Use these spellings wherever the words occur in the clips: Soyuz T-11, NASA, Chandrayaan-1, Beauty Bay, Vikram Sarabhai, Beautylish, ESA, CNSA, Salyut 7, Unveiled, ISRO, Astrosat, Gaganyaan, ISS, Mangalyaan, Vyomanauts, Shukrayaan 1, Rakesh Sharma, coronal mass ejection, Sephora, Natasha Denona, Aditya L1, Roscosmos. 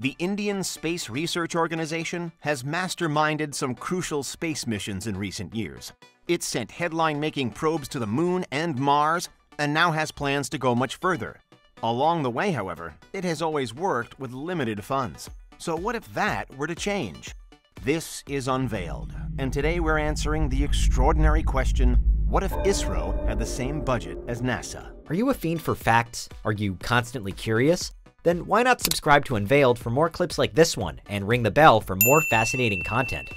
The Indian Space Research Organization has masterminded some crucial space missions in recent years. It sent headline-making probes to the Moon and Mars, and now has plans to go much further. Along the way, however, it has always worked with limited funds. So what if that were to change? This is Unveiled, and today we're answering the extraordinary question, what if ISRO had the same budget as NASA? Are you a fiend for facts? Are you constantly curious? Then why not subscribe to Unveiled for more clips like this one and ring the bell for more fascinating content?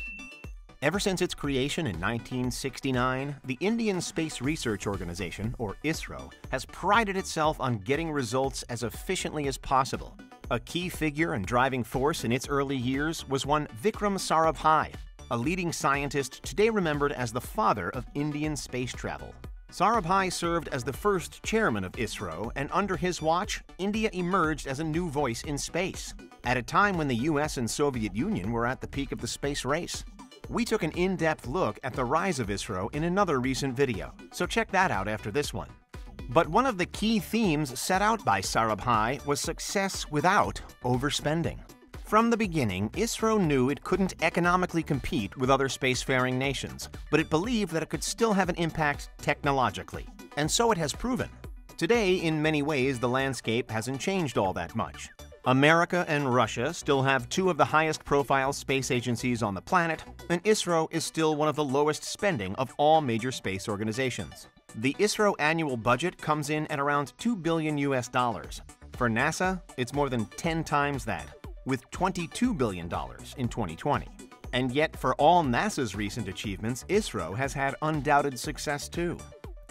Ever since its creation in 1969, the Indian Space Research Organization, or ISRO, has prided itself on getting results as efficiently as possible. A key figure and driving force in its early years was one Vikram Sarabhai, a leading scientist today remembered as the father of Indian space travel. Sarabhai served as the first chairman of ISRO, and under his watch, India emerged as a new voice in space, at a time when the US and Soviet Union were at the peak of the space race. We took an in-depth look at the rise of ISRO in another recent video, so check that out after this one. But one of the key themes set out by Sarabhai was success without overspending. From the beginning, ISRO knew it couldn't economically compete with other spacefaring nations, but it believed that it could still have an impact technologically, and so it has proven. Today, in many ways, the landscape hasn't changed all that much. America and Russia still have two of the highest-profile space agencies on the planet, and ISRO is still one of the lowest spending of all major space organizations. The ISRO annual budget comes in at around $2 billion US. For NASA, it's more than 10 times that, with $22 billion in 2020. And yet, for all NASA's recent achievements, ISRO has had undoubted success too.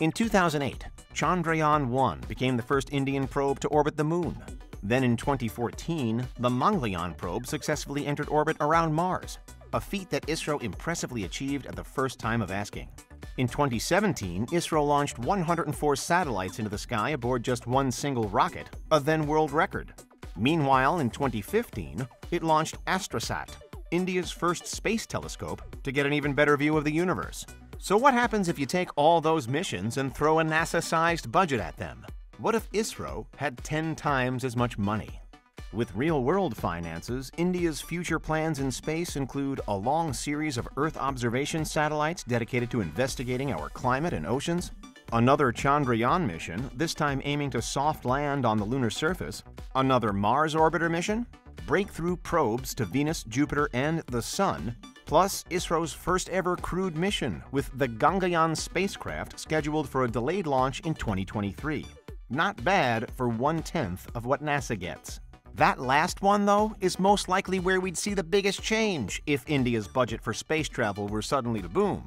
In 2008, Chandrayaan-1 became the first Indian probe to orbit the Moon. Then in 2014, the Mangalyaan probe successfully entered orbit around Mars, a feat that ISRO impressively achieved at the first time of asking. In 2017, ISRO launched 104 satellites into the sky aboard just one single rocket, a then world record. Meanwhile, in 2015, it launched Astrosat, India's first space telescope, to get an even better view of the universe. So what happens if you take all those missions and throw a NASA-sized budget at them? What if ISRO had 10 times as much money? With real-world finances, India's future plans in space include a long series of Earth observation satellites dedicated to investigating our climate and oceans, another Chandrayaan mission, this time aiming to soft land on the lunar surface, another Mars orbiter mission, breakthrough probes to Venus, Jupiter, and the Sun, plus ISRO's first-ever crewed mission with the Gaganyaan spacecraft scheduled for a delayed launch in 2023. Not bad for 1/10 of what NASA gets. That last one, though, is most likely where we'd see the biggest change if India's budget for space travel were suddenly to boom.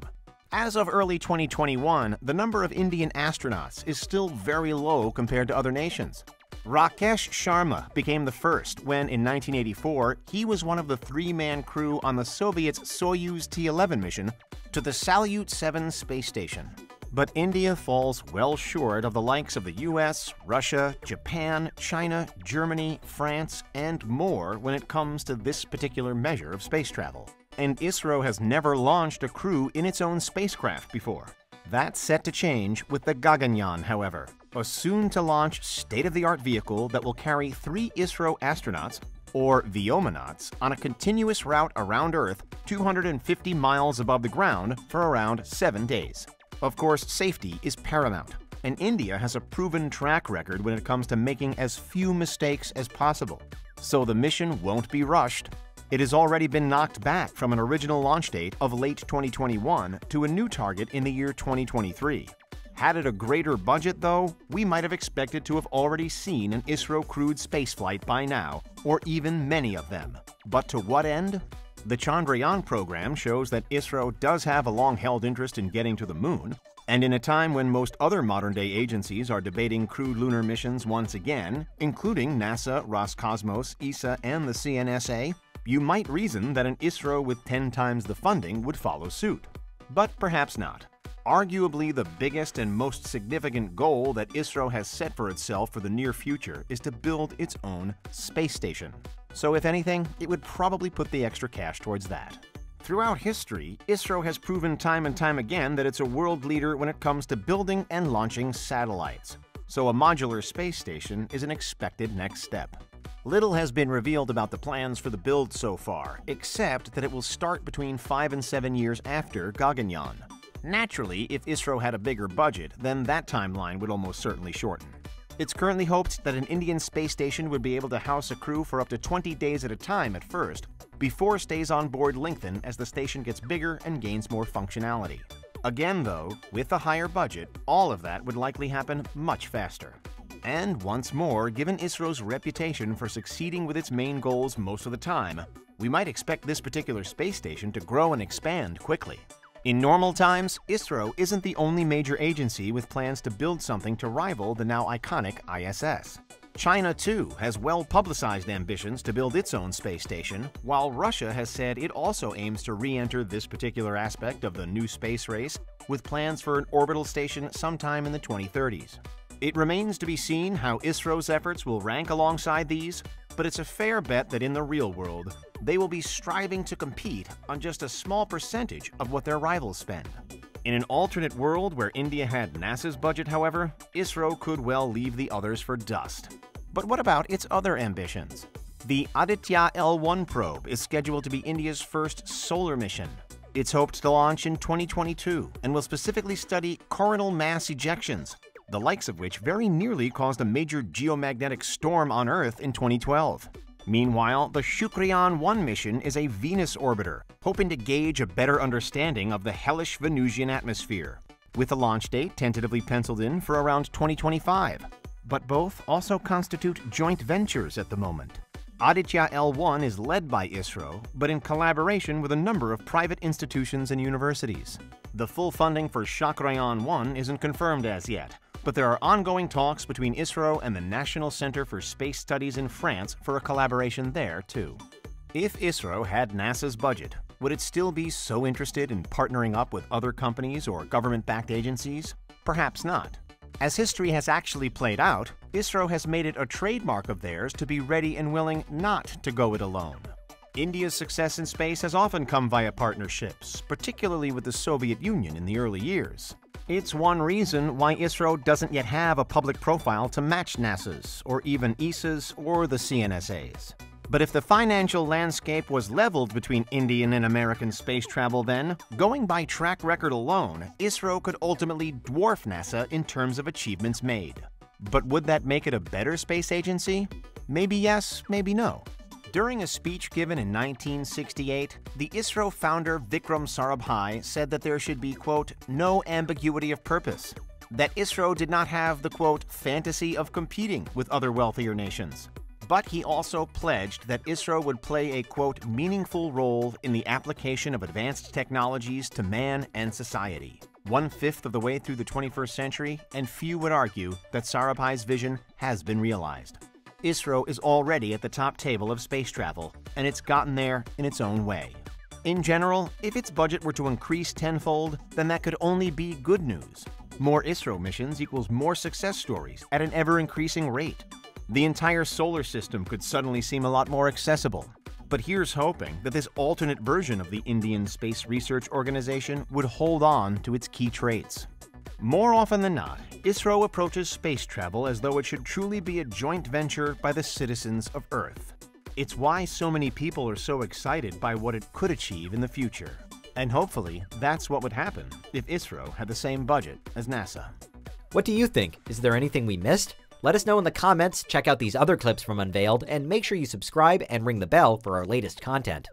As of early 2021, the number of Indian astronauts is still very low compared to other nations. Rakesh Sharma became the first when, in 1984, he was one of the three-man crew on the Soviet's Soyuz T-11 mission to the Salyut 7 space station. But India falls well short of the likes of the US, Russia, Japan, China, Germany, France, and more when it comes to this particular measure of space travel. And ISRO has never launched a crew in its own spacecraft before. That's set to change with the Gaganyaan, however, a soon-to-launch state-of-the-art vehicle that will carry 3 ISRO astronauts, or Vyomanauts, on a continuous route around Earth 250 miles above the ground for around 7 days. Of course, safety is paramount, and India has a proven track record when it comes to making as few mistakes as possible. So the mission won't be rushed. It has already been knocked back from an original launch date of late 2021 to a new target in the year 2023. Had it a greater budget, though, we might have expected to have already seen an ISRO-crewed spaceflight by now, or even many of them. But to what end? The Chandrayaan program shows that ISRO does have a long-held interest in getting to the Moon, and in a time when most other modern-day agencies are debating crewed lunar missions once again, including NASA, Roscosmos, ESA, and the CNSA, you might reason that an ISRO with 10 times the funding would follow suit. But perhaps not. Arguably, the biggest and most significant goal that ISRO has set for itself for the near future is to build its own space station. So if anything, it would probably put the extra cash towards that. Throughout history, ISRO has proven time and time again that it's a world leader when it comes to building and launching satellites. So a modular space station is an expected next step. Little has been revealed about the plans for the build so far, except that it will start between 5 and 7 years after Gaganyaan. Naturally, if ISRO had a bigger budget, then that timeline would almost certainly shorten. It's currently hoped that an Indian space station would be able to house a crew for up to 20 days at a time at first, before stays on board lengthen as the station gets bigger and gains more functionality. Again though, with a higher budget, all of that would likely happen much faster. And once more, given ISRO's reputation for succeeding with its main goals most of the time, we might expect this particular space station to grow and expand quickly. In normal times, ISRO isn't the only major agency with plans to build something to rival the now iconic ISS. China, too, has well-publicized ambitions to build its own space station, while Russia has said it also aims to re-enter this particular aspect of the new space race with plans for an orbital station sometime in the 2030s. It remains to be seen how ISRO's efforts will rank alongside these, but it's a fair bet that in the real world, they will be striving to compete on just a small percentage of what their rivals spend. In an alternate world where India had NASA's budget, however, ISRO could well leave the others for dust. But what about its other ambitions? The Aditya L1 probe is scheduled to be India's first solar mission. It's hoped to launch in 2022 and will specifically study coronal mass ejections, the likes of which very nearly caused a major geomagnetic storm on Earth in 2012. Meanwhile, the Shukrayaan 1 mission is a Venus orbiter, hoping to gauge a better understanding of the hellish Venusian atmosphere, with a launch date tentatively penciled in for around 2025. But both also constitute joint ventures at the moment. Aditya L1 is led by ISRO, but in collaboration with a number of private institutions and universities. The full funding for Shukrayaan 1 isn't confirmed as yet, but there are ongoing talks between ISRO and the National Center for Space Studies in France for a collaboration there, too. If ISRO had NASA's budget, would it still be so interested in partnering up with other companies or government-backed agencies? Perhaps not. As history has actually played out, ISRO has made it a trademark of theirs to be ready and willing not to go it alone. India's success in space has often come via partnerships, particularly with the Soviet Union in the early years. It's one reason why ISRO doesn't yet have a public profile to match NASA's, or even ESA's, or the CNSA's. But if the financial landscape was leveled between Indian and American space travel then, going by track record alone, ISRO could ultimately dwarf NASA in terms of achievements made. But would that make it a better space agency? Maybe yes, maybe no. During a speech given in 1968, the ISRO founder Vikram Sarabhai said that there should be, quote, no ambiguity of purpose, that ISRO did not have the, quote, fantasy of competing with other wealthier nations. But he also pledged that ISRO would play a, quote, meaningful role in the application of advanced technologies to man and society. 1/5 of the way through the 21st century, and few would argue that Sarabhai's vision has been realized. ISRO is already at the top table of space travel, and it's gotten there in its own way. In general, if its budget were to increase tenfold, then that could only be good news. More ISRO missions equals more success stories at an ever-increasing rate. The entire solar system could suddenly seem a lot more accessible. But here's hoping that this alternate version of the Indian Space Research Organization would hold on to its key traits. More often than not, ISRO approaches space travel as though it should truly be a joint venture by the citizens of Earth. It's why so many people are so excited by what it could achieve in the future. And hopefully, that's what would happen if ISRO had the same budget as NASA. What do you think? Is there anything we missed? Let us know in the comments, check out these other clips from Unveiled, and make sure you subscribe and ring the bell for our latest content.